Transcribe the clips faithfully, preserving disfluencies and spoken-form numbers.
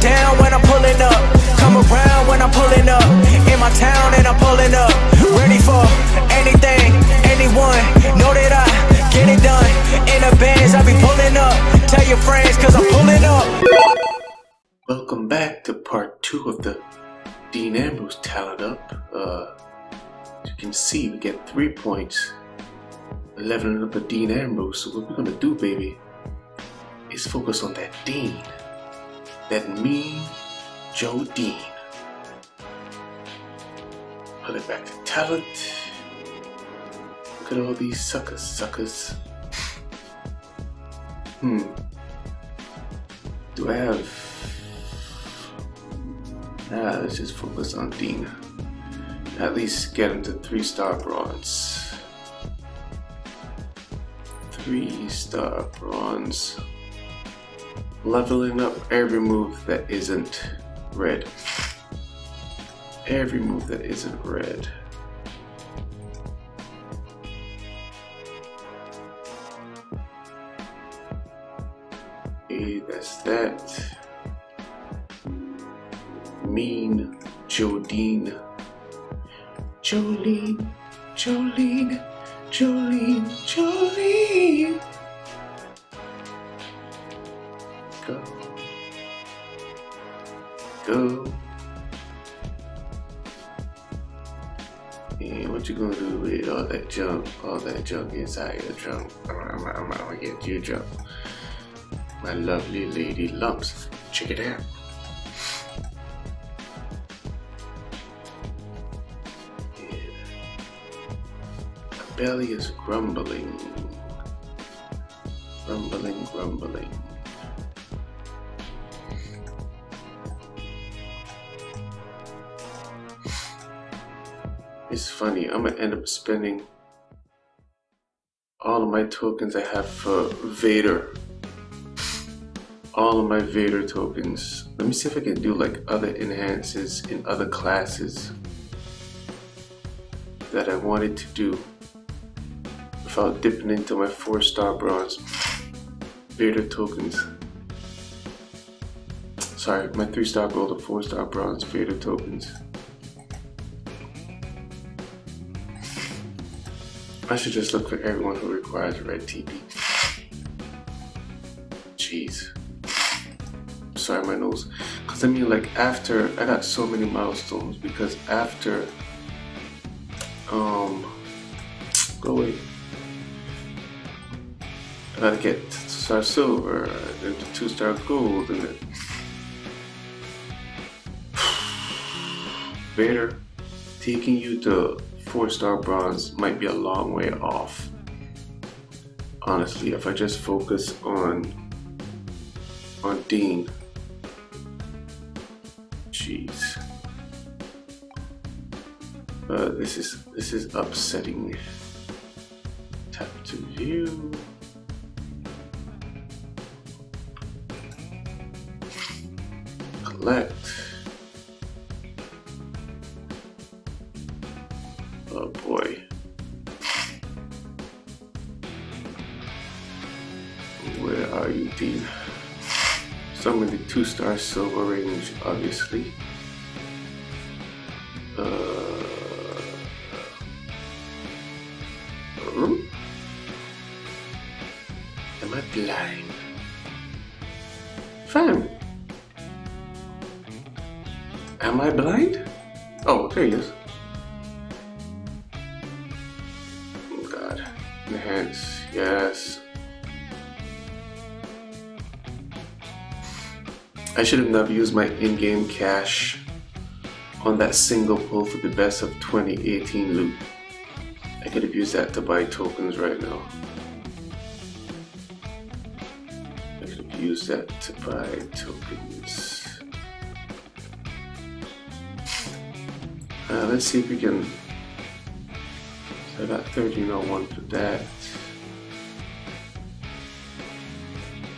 down when I'm pulling up. Come around when I'm pulling up. In my town and I'm pulling up. Ready for anything, anyone. Know that I get it done. In the bands, I be pulling up. Tell your friends, cause I'm pulling up. Welcome back to part two of the Dean Ambrose Talent Up. Uh, as you can see, we get three points. Leveling up a Dean Ambrose. So what we're gonna do, baby, is focus on that Dean, that mean Joe Dean. Put it back to talent. Look at all these suckers, suckers. Hmm. Do I have? Nah, let's just focus on Dean. At least get him to three-star bronze. Three-star bronze. Leveling up every move that isn't red. Every move that isn't red. Okay, that's that. Mean Jodine. Jolene. Jolene. Jolene, Jolene. Go. Go. And what you gonna do with all that junk? All that junk inside your trunk. I'm, I'm, I'm, I'm gonna get you drunk. My lovely lady lumps. Check it out. Belly is grumbling, grumbling, grumbling. It's funny, I'm gonna end up spending all of my tokens I have for Vader. All of my Vader tokens. Let me see if I can do like other enhances in other classes that I wanted to do. Without dipping into my four-star bronze Vader tokens. Sorry, my three-star gold and four-star bronze Vader tokens. I should just look for everyone who requires a red T V. Jeez. Sorry, my nose. Cause I mean, like after I got so many milestones because after um go away. I gotta get two-star silver, then the two-star gold, and then Vader, taking you to four-star bronze might be a long way off. Honestly, if I just focus on on Dean, jeez, uh, this is this is upsetting. Tap to view. Collect. Oh boy. Where are you, Dean? Some in the two-star silver range, obviously. Uh, am I blind? Fam. Am I blind? Oh, there he is. Oh god. Enhance, yes. I should have never used my in-game cash on that single pull for the best of twenty eighteen loot. I could have used that to buy tokens right now. I could have used that to buy tokens. Uh, let's see if we can. So I got thirteen oh one for that.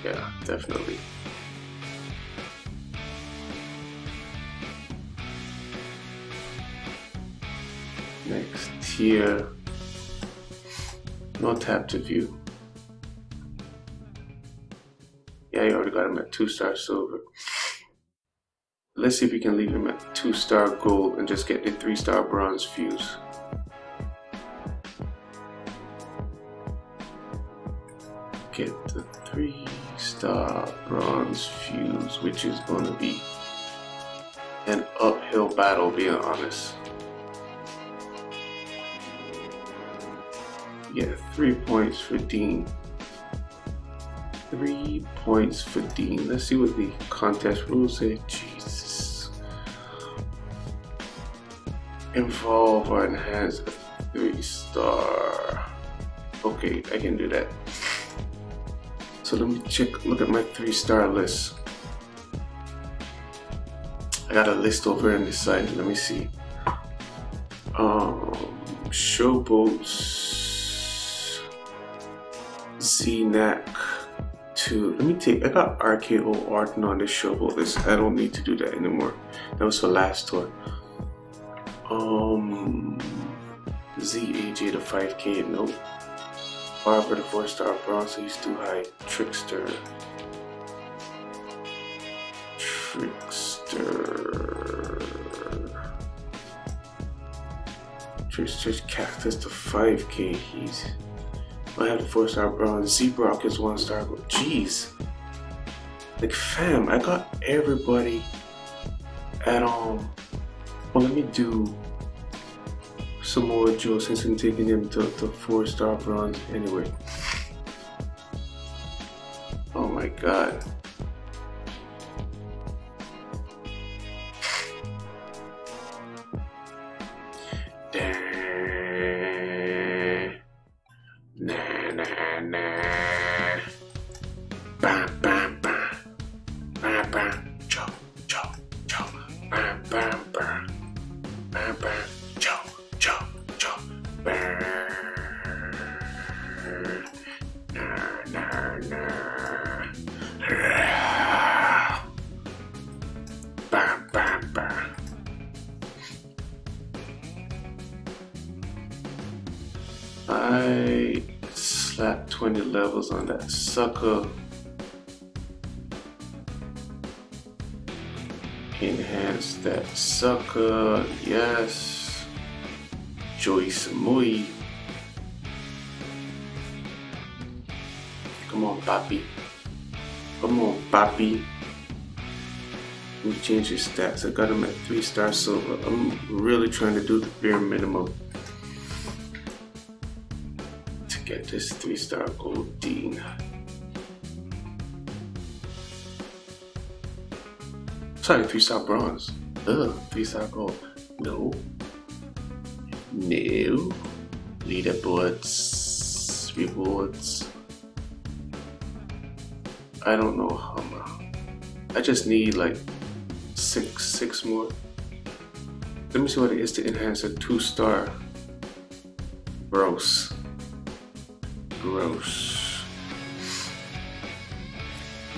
Yeah, definitely. Next tier. No tap to view. Yeah, you already got him at two-star silver. Let's see if we can leave him at two star gold and just get the three star bronze fuse. Get the three star bronze fuse, which is going to be an uphill battle, being honest. Yeah, three points for Dean. Three points for Dean. Let's see what the contest rules say. Jesus. Involve or enhance a three star. Okay, I can do that. So let me check, look at my three star list. I got a list over on this side. Let me see. Um, Showboats, Z-Nack, two. Let me take, I got R K O Arden on this Showboat list. I don't need to do that anymore. That was the last one. Um, Z A J the five K, nope. Barber the four star bronze, he's too high. Trickster. Trickster. Trickster's Cactus to five K. He's. I have the four star bronze. Z Brock is one star. Jeez. Like, fam, I got everybody at um. Well, let me do Samoa Joe since I'm taking him to, to four star bronze anyway. Oh my god. I slapped twenty levels on that sucker. Enhance that sucker, yes. Joey Samui. Come on, Papi. Come on, Papi. We changed his stats. I got him at three star silver. I'm really trying to do the bare minimum. Get this three star gold Dean. Sorry, three star bronze. Ugh, three star gold. No. No. Leaderboards. Rewards. I don't know how much. I just need like six, six more. Let me see what it is to enhance a two star bros. Gross.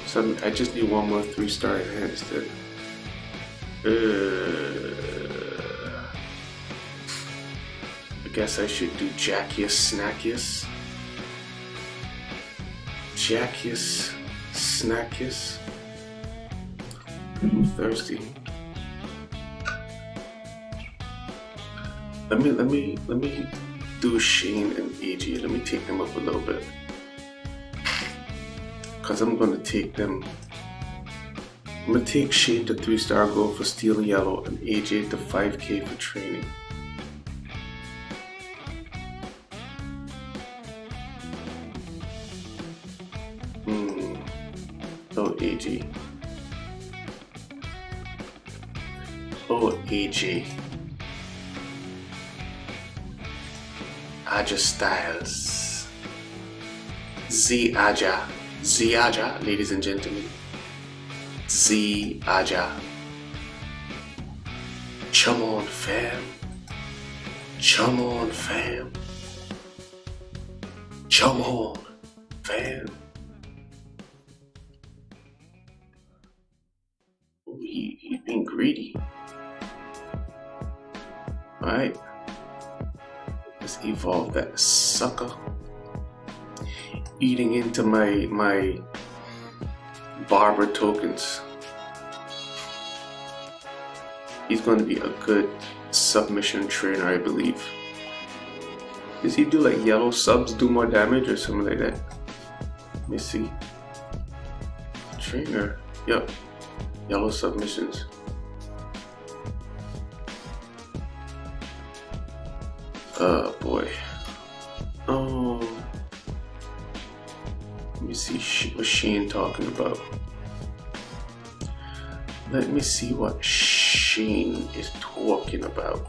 So I just need one more three star enhanced. Uh, I guess I should do Jackius Snackius. Jackius Snackius. I'm thirsty. Let me, let me, let me. Do Shane and A J. Let me take them up a little bit, cause I'm gonna take them. I'm gonna take Shane to three star gold for steel and yellow, and A J to five K for training. Hmm. Oh A J. Oh A J. A J Styles, Z Aja, Z Aja, ladies and gentlemen, Z Aja. Chum on fam, chum on fam, chum on fam. We, you've been greedy. All right. Let's evolve that sucker. Eating into my my barber tokens. he's going to be a good submission trainer, I believe. Does he do like yellow subs do more damage or something like that? Let me see. Trainer. Yep. Yellow submissions. Oh boy. Oh. Let me see what Shane talking about. Let me see what Shane is talking about.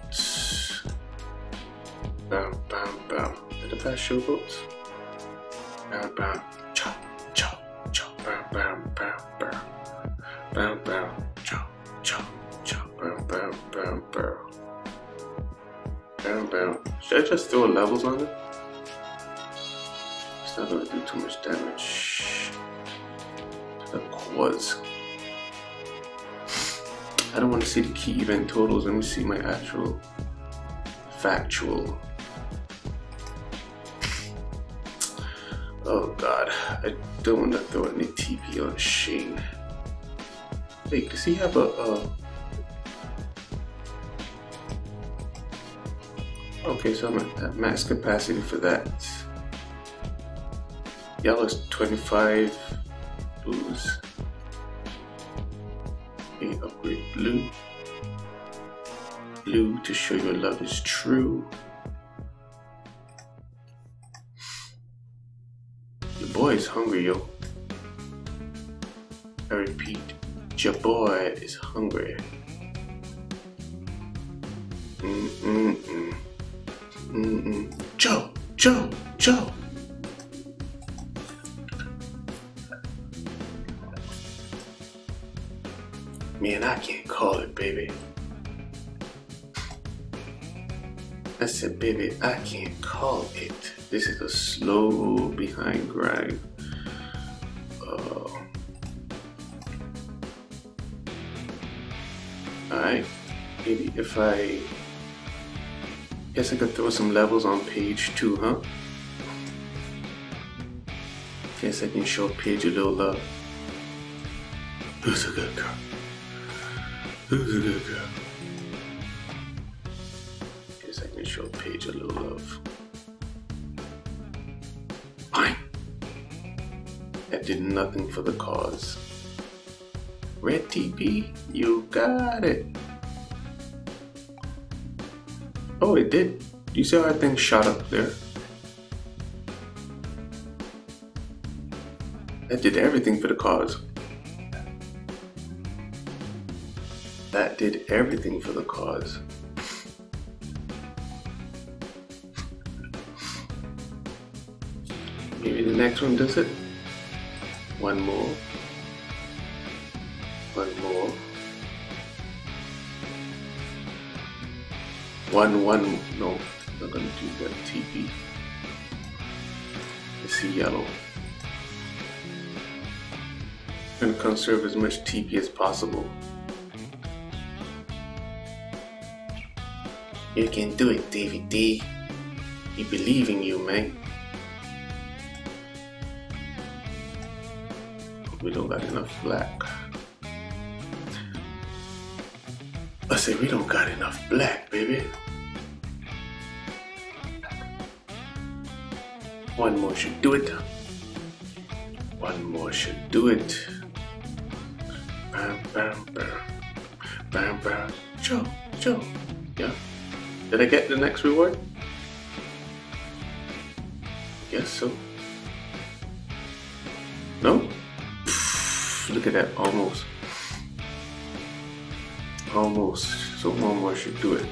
Bam, bam, bam. Did the past show votes? Bam, bam. Chop, chop, chop. Bam, bam, bam, bam. Bam, bam. Chop, chop, chop. Bam, bam, bam, bam. Bam, bam. Should I just throw levels on it? It's not going to do too much damage. The quads. I don't want to see the key event totals. Let me see my actual factual. Oh god, I don't want to throw any T P on Shane. Wait, does he have a? Uh... Okay, so I'm at max capacity for that. Yellow's twenty-five. Blues. Okay, upgrade blue. Blue to show your love is true. The boy is hungry, yo. I repeat, your boy is hungry. Mm mm mm. Mm mm. Joe, Joe, Joe. Man, I can't call it, baby. I said, baby, I can't call it. This is a slow behind grind. Uh, Alright, maybe if I... guess I could throw some levels on page two, huh? Guess I can show Paige a little love. Who's a good girl? Who's a good girl? Guess I can show Paige a little love. Fine. That did nothing for the cause. Red T P, you got it. Oh, it did. You see how I think shot up there? That did everything for the cause. That did everything for the cause. Maybe the next one does it. One more. One more. One, one, no, I'm not gonna do that T P. I see yellow. I'm gonna conserve as much T P as possible. You can do it, Davey D. He believe in you, man. We don't got enough black. I say we don't got enough black, baby. One more should do it. One more should do it. Bam, bam, bam. Bam, bam. Joe, Joe. Yeah. Did I get the next reward? Guess so. No? Look at that, almost. Almost. So one more should do it.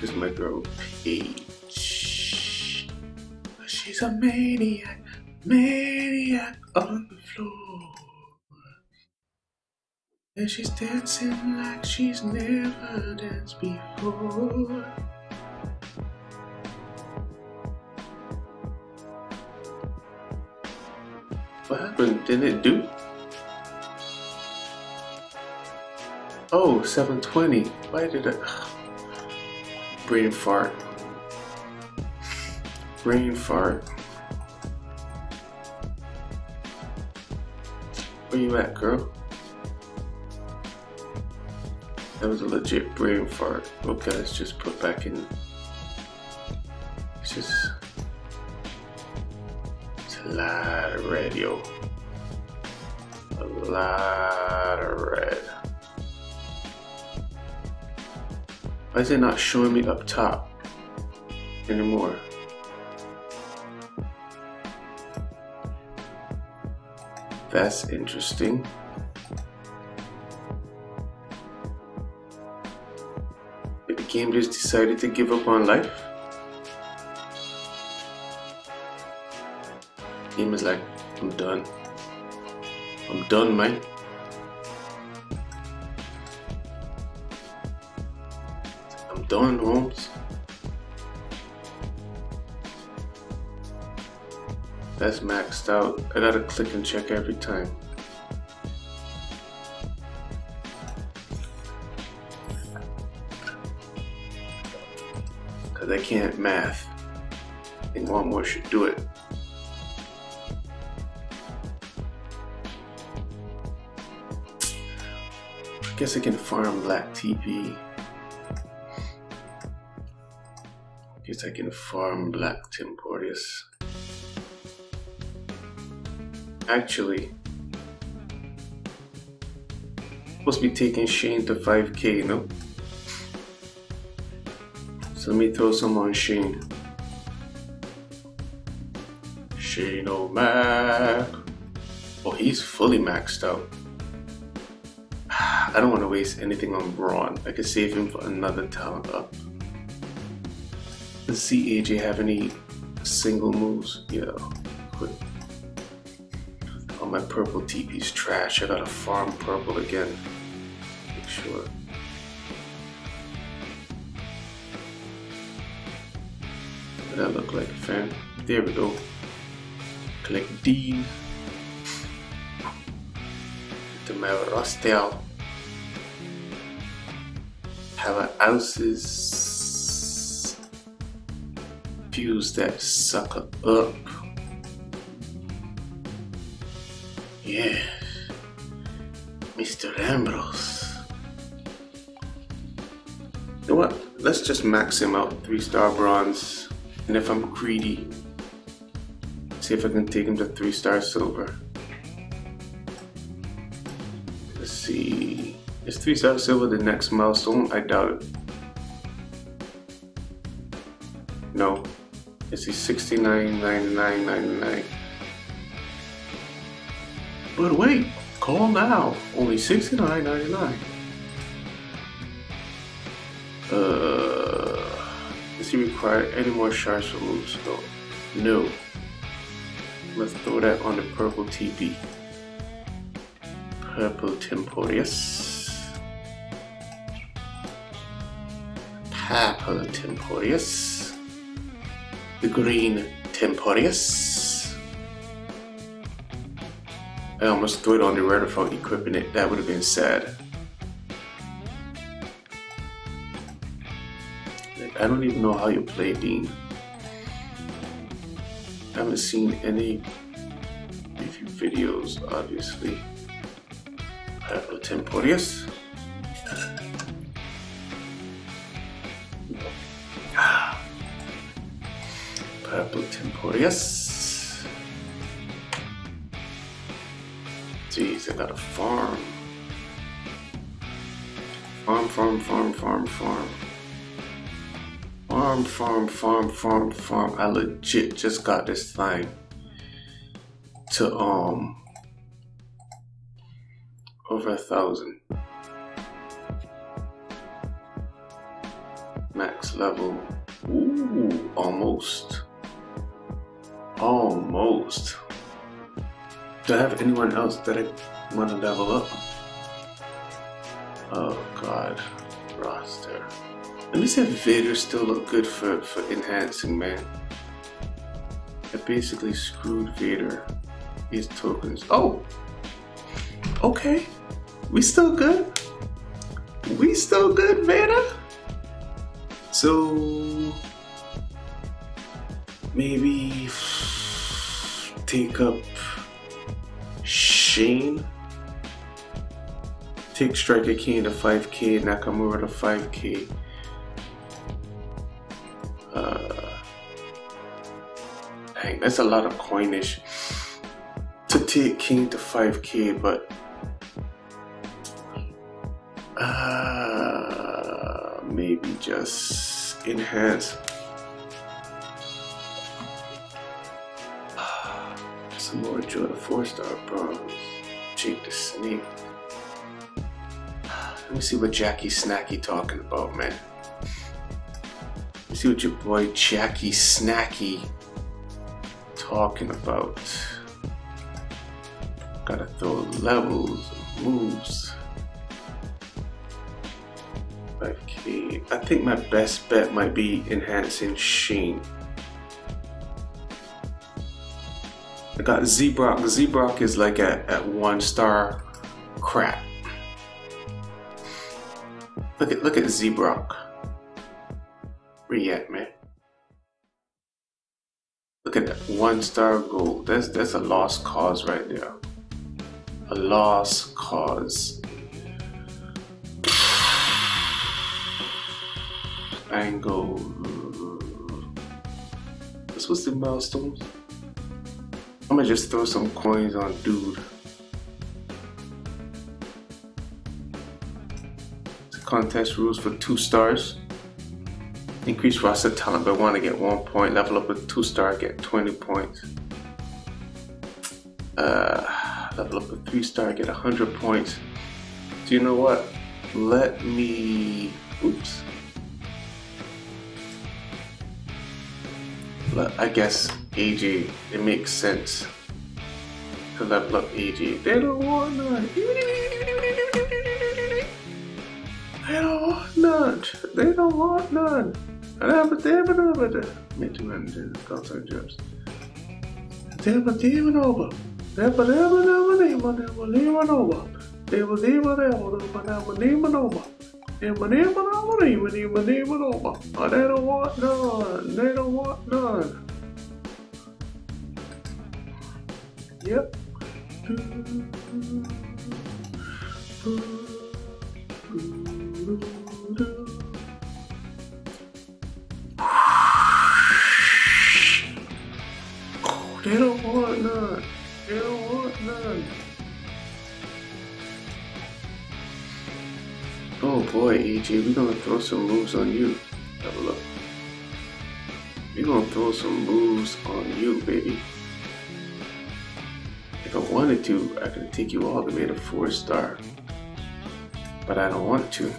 This is my girl, Paige. She's a maniac, maniac on the floor. And she's dancing like she's never danced before. What happened? Didn't it do? Oh, seven twenty. Why did I... Brain fart. Brain fart. Where you at, girl? That was a legit brain fart. Okay, let's just put back in. It's just, it's a lot of red, yo. A lot of red. Why is it not showing me up top anymore? That's interesting. Did the game just decided to give up on life? The game is like, I'm done. I'm done, man. I'm done, Holmes. That's maxed out. I gotta click and check every time. Cause I can't math. I think one more should do it. I guess I can farm black T P. I guess I can farm black Temportius. Actually, I'm supposed to be taking Shane to five K, no? So let me throw some on Shane. Shane O'Mac. Oh, he's fully maxed out. I don't want to waste anything on Braun. I could save him for another talent up. Does C A J have any single moves? Yeah, quick. Oh, my purple T P's trash. I gotta farm purple again. Make sure. What did that look like, fam? There we go. Click D. Get my Rustel. Have ounces, fuse that sucker up. Yeah, Mister Ambrose. You know what? Let's just max him out, three star bronze. And if I'm greedy, see if I can take him to three star silver. Let's see. Is three star silver the next milestone? I doubt it. No. It's the sixty-nine ninety-nine ninety-nine. But wait, call now. Only sixty-nine ninety-nine. Uh, does he require any more shards for moves? No. No. Let's throw that on the purple T P. Purple Temportius. Purple Temportius, the green Temportius. I almost threw it on the red without equipping it. That would have been sad. Like, I don't even know how you play Dean. I haven't seen any review videos, obviously. Purple Temportius. Purple Temportius. Jeez, I got a farm. Farm, farm, farm, farm, farm. Farm, farm, farm, farm, farm. I legit just got this thing to um over a thousand. Max level. Ooh, almost. Almost. Do I have anyone else that I want to level up? Oh god, roster. Let me see if Vader still look good for, for enhancing, man. I basically screwed Vader. These tokens. Oh! Okay. We still good? We still good, Vader? So... maybe take up Shane, Take Striker King to five K, Nakamura to five K. Uh, dang, that's a lot of coinage to take King to five K, but uh, maybe just enhance. Some more joy to four star bronze. Jake the Snake. Let me see what Jackie Snacky talking about, man. Let me see what your boy Jackie Snacky talking about. Gotta throw levels and moves. Okay, I think my best bet might be enhancing Shane. I got Z Brock. Z Brock is like at, at one star crap. Look at look at Z Brock. Where you at, man? Look at that one star gold. That's that's a lost cause right there. A lost cause. Angle. What's what's the milestones? I'm gonna just throw some coins on dude. The contest rules for two stars. Increase roster talent by one to get one point. Level up with two star, get twenty points. Uh, level up with three star, get a hundred points. Do you know what? Let me. Oops. I guess A J, it makes sense to level up A J. They don't want none. They don't want none. They don't want none. Made two hundred thousand jobs. They were even over. They were never, never, never, never over. They were never, never, never, never over. And my name and even my name and over. Oh, they don't want none. They don't want none. Yep. Oh, they don't want none. They don't want none. Oh boy, A J, we're gonna throw some moves on you. Level up. We're gonna throw some moves on you, baby. If I wanted to, I could take you all the way to four star. But I don't want to.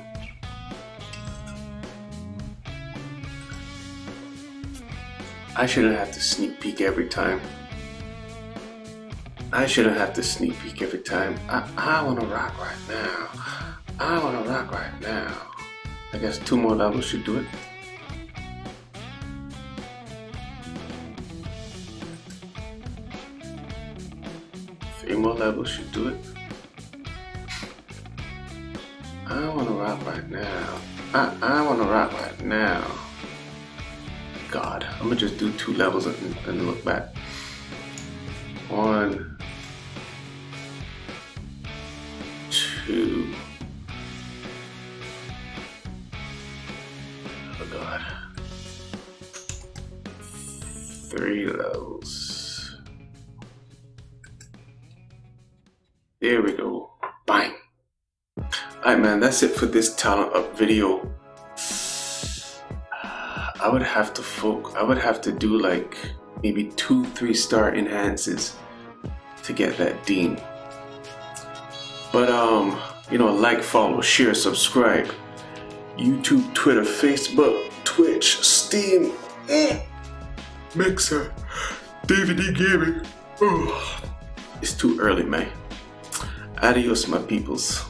I shouldn't have to sneak peek every time. I shouldn't have to sneak peek every time. I, I wanna rock right now. I wanna rock right now. I guess two more levels should do it. Three more levels should do it. I wanna rock right now. I, I wanna rock right now. God, I'm gonna just do two levels and, and look back. One, two. Three levels. There we go. Bang. Alright, man, that's it for this talent up video. I would have to folk I would have to do like maybe two three star enhances to get that Dean. But um, you know, like, follow, share, subscribe. YouTube, Twitter, Facebook, Twitch, Steam. Eh. Mixer, Davey D Gaming. Oh, it's too early, man. Adios, my peoples.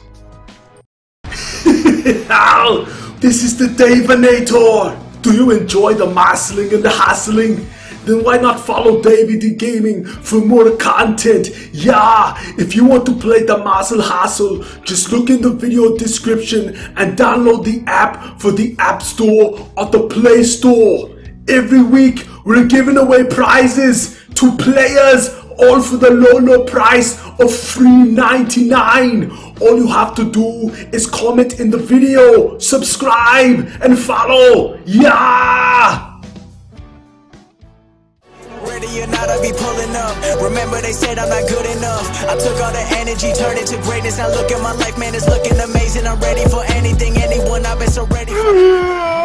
Ow, this is the Daveinator. Do you enjoy the muscling and the hustling? Then why not follow Davey D Gaming for more content? Yeah, if you want to play the Muscle Hustle, just look in the video description and download the app for the App Store or the Play Store. Every week, we're giving away prizes to players all for the low, low price of three ninety-nine. All you have to do is comment in the video, subscribe, and follow. Yeah! Ready or not, I be pulling up. Remember they said I'm not good enough. I took all the energy, turned it to greatness. Now look at my life, man, it's looking amazing. I'm ready for anything, anyone. I've been so ready for